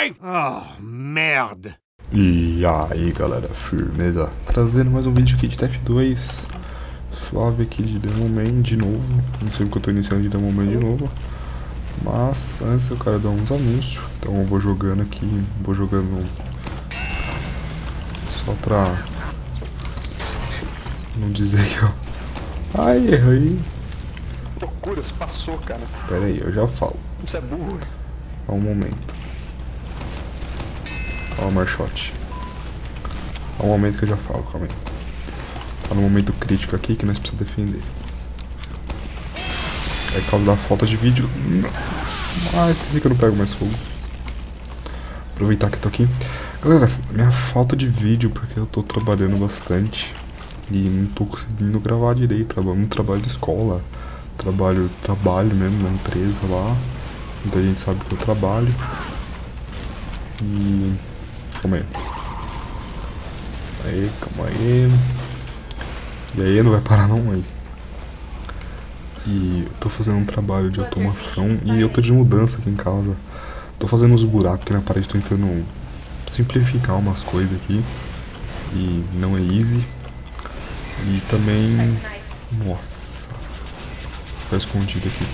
vai! Oh, merda! E aí, galera, firmeza? Trazendo mais um vídeo aqui de TF2. Suave aqui de Demon Man de novo. Não sei porque eu tô iniciando de Demon Man de novo. Mas antes eu quero dar uns anúncios. Então eu vou jogando aqui. Vou jogando só pra não dizer que eu... Ai, errei. Loucura, se passou, cara. Pera aí, eu já falo. Você é burro. Só um momento. Ó o Marshot. É um momento que eu já falo, calma aí. Tá no momento crítico aqui que nós precisamos defender. É por causa da falta de vídeo. Mas quer dizer que eu não pego mais fogo. Aproveitar que eu tô aqui. Galera, minha falta de vídeo, porque eu tô trabalhando bastante e não tô conseguindo gravar direito. Trabalho, muito trabalho de escola. Trabalho mesmo na empresa lá. Muita gente sabe que eu trabalho. E... calma aí. Aí, calma aí. E aí não vai parar não aí. E eu tô fazendo um trabalho de automação e eu tô de mudança aqui em casa. Tô fazendo uns buracos aqui na parede, tô tentando simplificar umas coisas aqui. E não é easy. E também... nossa. Tá escondido aqui.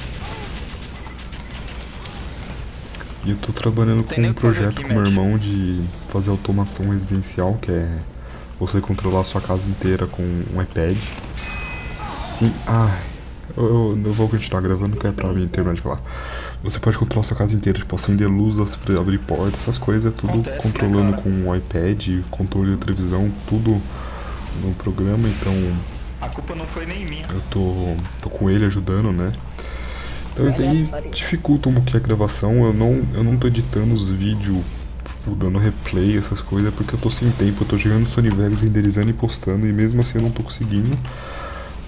E eu tô trabalhando com um projeto com meu irmão de fazer automação residencial, que é... você controlar a sua casa inteira com um iPad. Sim, ai, eu vou continuar gravando que é pra mim terminar de falar. Você pode controlar a sua casa inteira, tipo acender luz, abrir porta, essas coisas, tudo controlando com um iPad, controle da televisão, tudo no programa. Então a culpa não foi nem minha. Eu tô com ele ajudando, né? Então isso aí dificulta um pouquinho a gravação. Eu não tô editando os vídeos, dando replay, essas coisas, porque eu tô sem tempo. Eu tô jogando o Sony Vegas, renderizando e postando, e mesmo assim eu não tô conseguindo.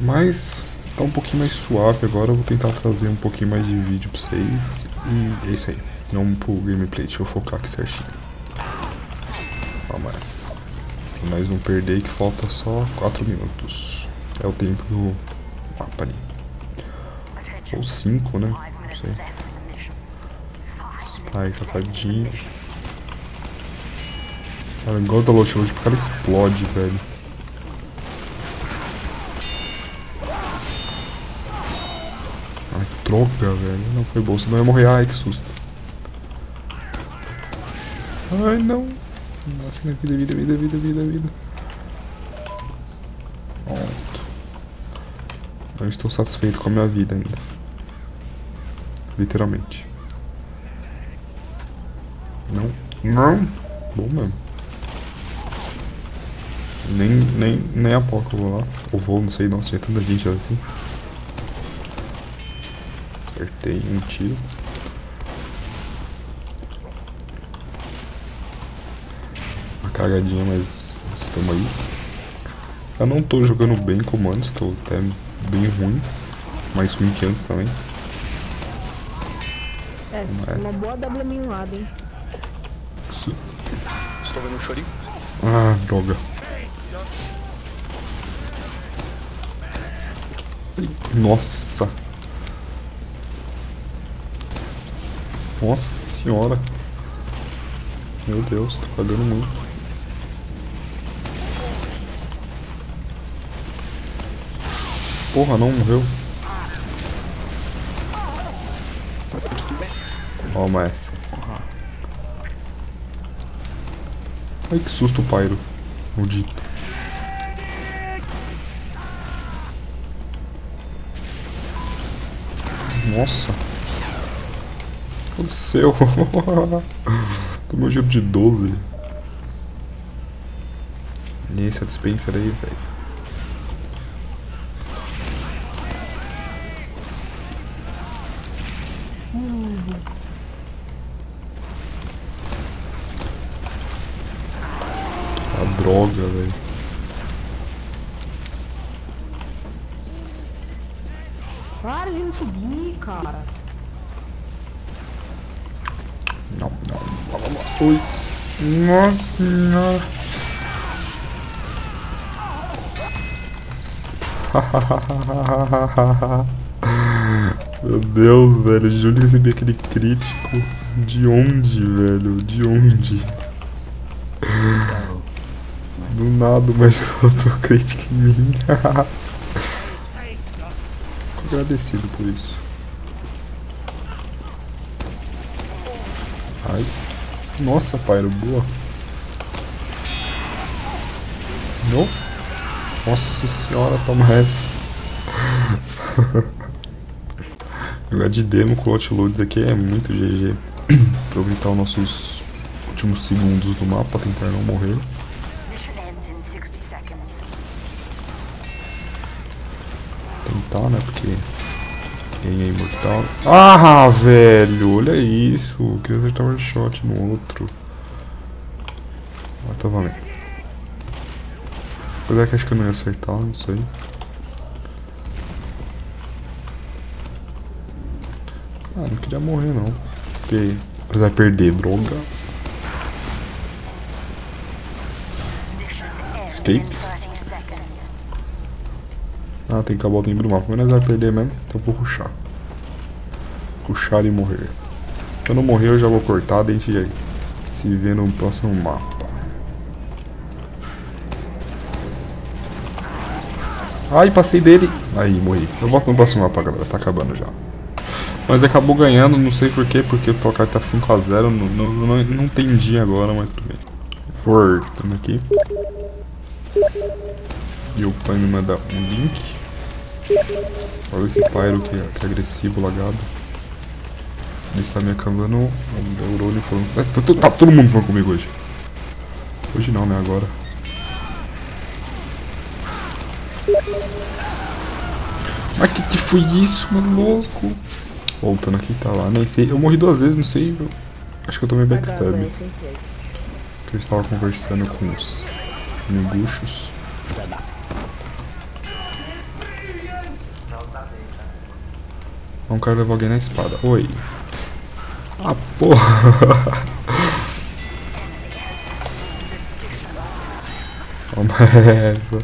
Mas tá um pouquinho mais suave agora. Eu vou tentar trazer um pouquinho mais de vídeo pra vocês. E é isso aí. Não pro gameplay, deixa eu focar aqui certinho. Vamos nessa. Pra nós não perder, que falta só 4 minutos. É o tempo do mapa ali. Ou 5, né? Não sei. Spy, safadinho. Cara, igual da Lost, o cara explode, velho. Ai, troca, velho. Não foi bom, senão eu ia morrer. Ai, que susto. Ai, não. Nossa, minha vida, vida. Pronto. Eu estou satisfeito com a minha vida ainda. Literalmente. Não. Não. Bom mesmo. Nem a pouco eu vou lá. Ou vou, não sei, nossa, tinha tanta gente assim. Acertei um tiro. Uma cagadinha, mas estamos aí. Eu não tô jogando bem como antes, tô até bem ruim. Mais ruim que antes também. É, mas... uma boa W minulada, hein. Isso. Estou vendo um chorinho. Ah, droga. Nossa. Nossa senhora. Meu Deus, tô pagando muito. Porra, não morreu. Ó, mas ai, que susto, Pyro. Maldito. Nossa. Aconteceu. Tomei um giro de 12. E essa dispenser aí, velho. A droga, velho. Para de me subir, cara. Não, não, não, não. Ui. Nossa, não. Meu Deus, velho. Júlio recebeu aquele crítico. De onde, velho? De onde? Do nada, mas faltou crítica em mim. Fico agradecido por isso. Ai. Nossa, Pyro, boa. Não? Nossa senhora, toma essa. Jogar de demo com Outloads aqui é muito GG. Aproveitar os nossos últimos segundos do mapa, tentar não morrer. Tentar, né? Porque quem é imortal. Ah, velho! Olha isso! Queria acertar um shot no outro. Mas tá valendo. Apesar que acho que eu não ia acertar, não sei. Ah, não queria morrer não. Porque você vai perder, droga. Escape. Ah, tem que acabar o tempo do mapa. Mas nós vai perder mesmo, então eu vou rushar. Rushar e morrer. Se eu não morrer eu já vou cortar, deixa aí. Se vê no próximo mapa. Ai, passei dele. Aí, morri. Eu volto no próximo mapa, galera. Tá acabando já. Mas acabou ganhando, não sei porquê, porque o placar tá 5 a 0. Não entendi agora, mas tudo bem. Voltando aqui. E o pai me manda um link. Olha esse Pyro que é agressivo, lagado. Ele está me acabando. O Eurone falando. Tá todo mundo falando comigo hoje. Hoje não, né? Agora. Mas que foi isso, mano, louco? Voltando aqui, tá lá, nem sei. Eu morri 2 vezes, não sei. Eu... acho que eu tomei backstab. Porque eu estava conversando com os miguxos. Não quero levar alguém na espada. Oi. Ah, porra. Toma essa.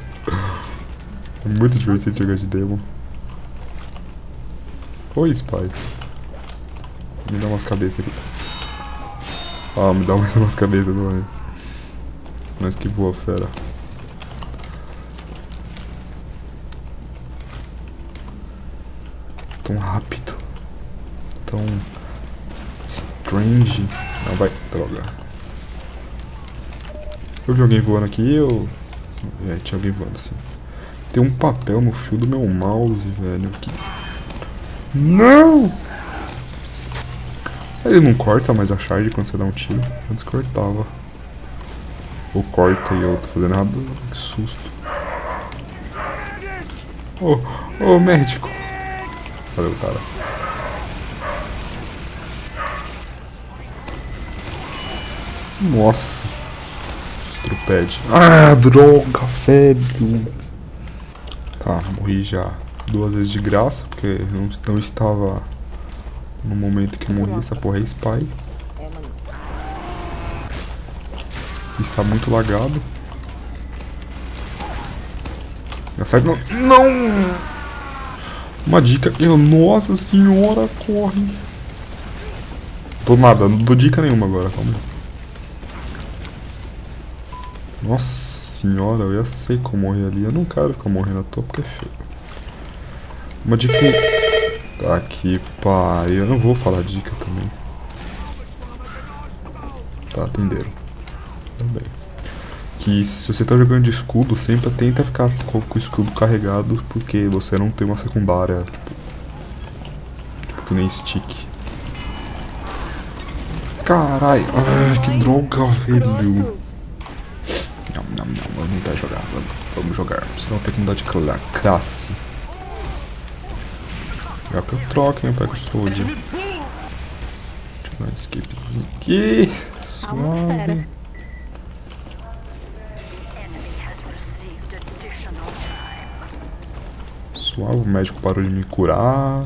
É muito divertido jogar de demo. Oi, Spy. Me dá umas cabeças aqui. Ah, me dá mais umas cabeças, não é? Mas que boa, fera. Tão rápido. Tão... strange. Não, vai. Droga. Eu vi alguém voando aqui, eu... é, tinha alguém voando, sim. Tem um papel no fio do meu mouse, velho. Que... não! Ele não corta mais a charge quando você dá um tiro. Antes cortava. Ou corta e eu tô fazendo errado. Que susto. Ô, ô, médico. Cadê o cara? Nossa. Estrupede. Ah, droga, velho. Tá, morri já 2 vezes de graça, porque não estava no momento que eu morri. Essa porra é Spy. Está muito lagado. Acerta, não. Não! Uma dica. Eu, nossa senhora, corre. Tô nada, não dou dica nenhuma agora, calma. Nossa. Senhora, eu já sei como morrer ali. Eu não quero ficar morrendo à toa porque é feio. Uma dica. Tá aqui, pai. Eu não vou falar dica também. Tá, atenderam. Também. Que se você tá jogando de escudo, sempre tenta ficar com o escudo carregado. Porque você não tem uma secundária. Tipo que nem stick. Caralho. Ah, que droga, velho. Não, vamos tentar jogar, vamos jogar. Senão tem que mudar de classe. Já que eu troco, né? Pego o soldier. Deixa eu dar um escapezinho aqui. Suave. Suave, o médico parou de me curar.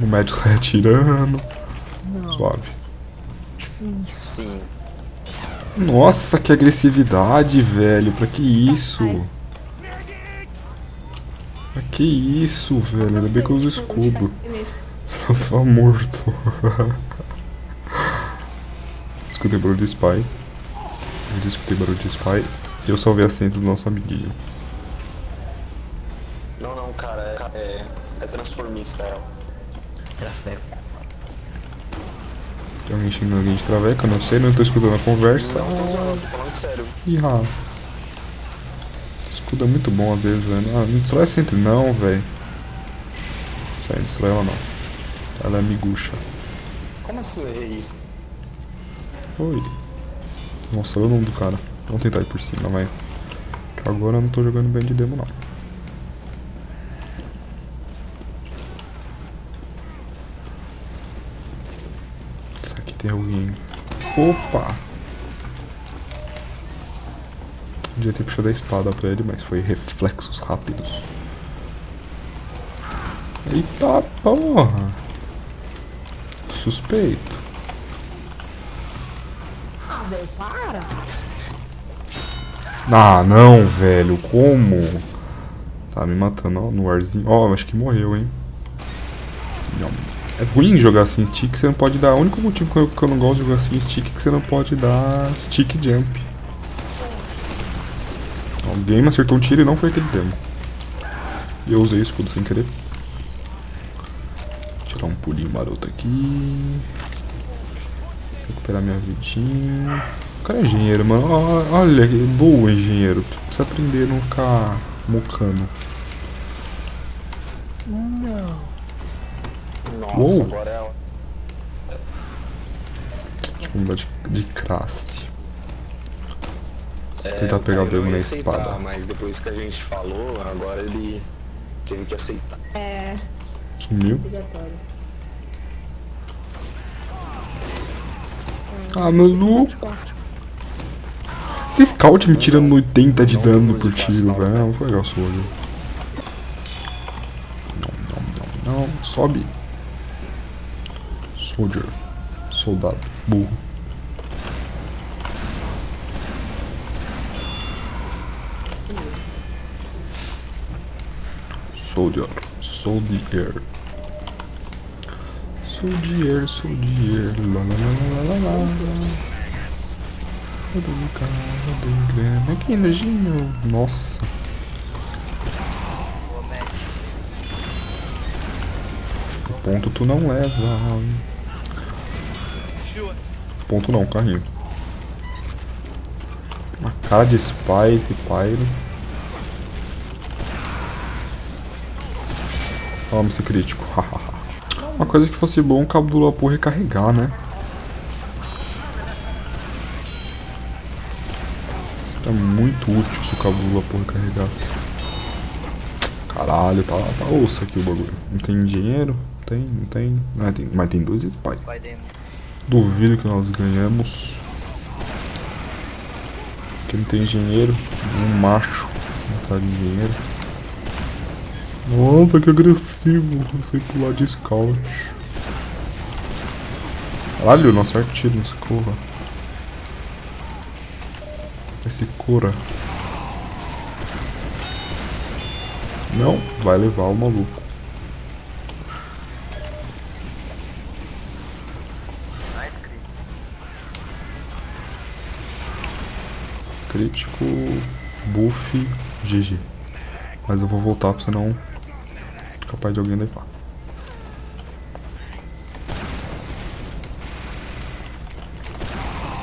O médico sai atirando. Suave. Sim. Nossa, que agressividade, velho. Pra que isso? Pra Que isso, velho. Ainda bem que eu uso escudo. Só tava morto. Escutei barulho de spy. Eu escutei barulho de spy. E eu salvei a centro do nosso amiguinho. Não, cara. É transformista, é. Traveca. Tem alguém xingando alguém de traveca? Não sei, não tô escutando a conversa. Não, tô falando sério. Ih, ah. Escudo é muito bom às vezes, velho. Ah, não destrói a centro não, velho. Sai, não destrói ela não. Ela é miguxa. Como assim eu errei isso? Oi. Nossa, olha o nome do cara. Vamos tentar ir por cima, vai. Agora eu não tô jogando bem de demo, não. Será que tem alguém? Opa! Podia ter puxado a espada pra ele, mas foi reflexos rápidos. Eita porra! Suspeito. Ah, não, velho, como? Tá me matando, ó, no arzinho. Ó, acho que morreu, hein? Não. É ruim jogar sem stick, você não pode dar. O único motivo que eu não gosto de jogar sem stick é que você não pode dar stick jump. Alguém me acertou um tiro e não foi aquele demo. E eu usei o escudo sem querer. Tirar um pulinho maroto aqui. Recuperar minha vidinha. O cara é engenheiro, mano. Olha, boa engenheiro. Precisa aprender a não ficar mocando. Não. Nossa, uou. Agora é. Deixa eu mudar de classe. Tentar pegar o dedo na espada. Mas depois que a gente falou, agora ele teve que aceitar. É. Sumiu. Ah, meu louco. Esse scout me tirando 80 de dano por tiro, velho. Não foi legal sua. Não. Sobe. Soldier. Soldado. Burro. Soldier. Soldier, lalalalalala. Cadê o grama? Que energia! Nossa! Ponto tu não leva. Ponto não, carrinho. Uma cara de spy, esse pyro. Toma esse crítico, hahaha. Uma coisa que fosse bom o cabo do Lapu recarregar, né? Seria muito útil se o cabo do Lapu recarregasse. Caralho, tá osso aqui o bagulho. Não tem dinheiro? Não tem. Ah, tem, mas tem 2 spy. Duvido que nós ganhamos. Porque não tem dinheiro. Um macho. Não tá de dinheiro. Nossa, que agressivo. Não sei pular de scout. Caralho, não acerta tiro nesse corra. Esse cura. Não, vai levar o maluco. Crítico, buff, GG. Mas eu vou voltar pra senão... capaz de alguém levar.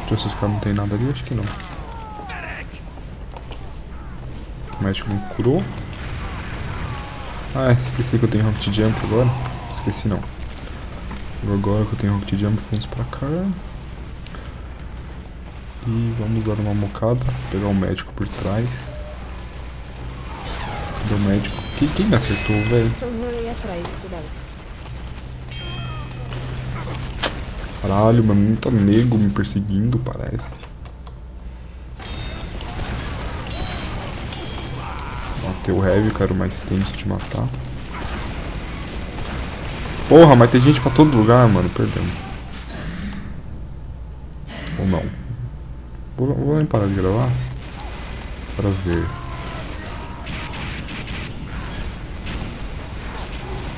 Se esses caras não tem nada ali, acho que não. O médico não curou. Ah, esqueci que eu tenho rocket jump agora. Esqueci não. Agora que eu tenho rocket jump, fomos pra cá. E vamos dar uma mocada. Pegar o médico por trás. Cadê o médico? Quem me acertou, velho? Caralho, mano, muito nego me perseguindo, parece. Matei o heavy, cara, o mais tenso de matar. Porra, mas tem gente pra todo lugar, mano, perdão. Ou não. Vou nem parar de gravar. Pra ver.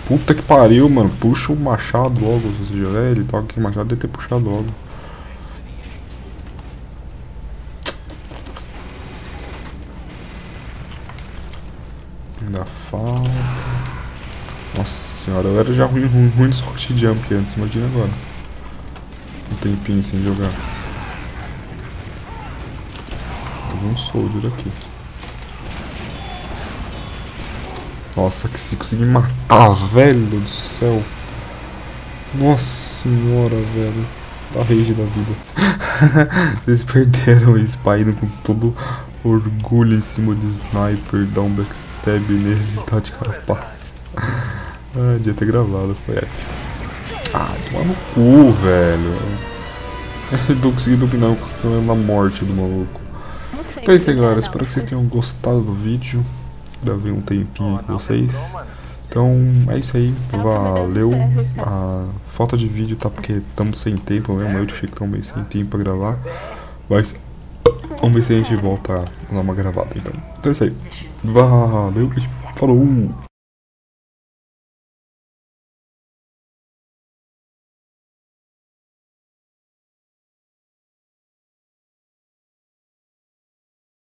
Puta que pariu, mano. Puxa o machado logo. É, ele toca aqui o machado, deve ter puxado logo. Ainda falta. Nossa senhora, eu era já ruim de sorte de jump antes, imagina agora. Um tempinho sem jogar. Vou um soldier aqui. Nossa, que se conseguir matar, velho do céu. Nossa senhora, velho. Da rage da vida. Eles perderam o Spyro com todo orgulho em cima do sniper. Dá um backstab nele, tá de capaz. Ah, devia ter gravado, foi épico. Ah, toma no cu, velho. Eu não consegui dominar o campeão na morte do maluco. Então é isso aí, galera. Espero que vocês tenham gostado do vídeo. Gravei um tempinho com vocês. Então é isso aí, valeu. A falta de vídeo tá porque estamos sem tempo mesmo. Eu achei que estamos bem sem tempo pra gravar. Mas vamos ver se a gente volta a dar uma gravada. Então é isso aí, valeu, falou!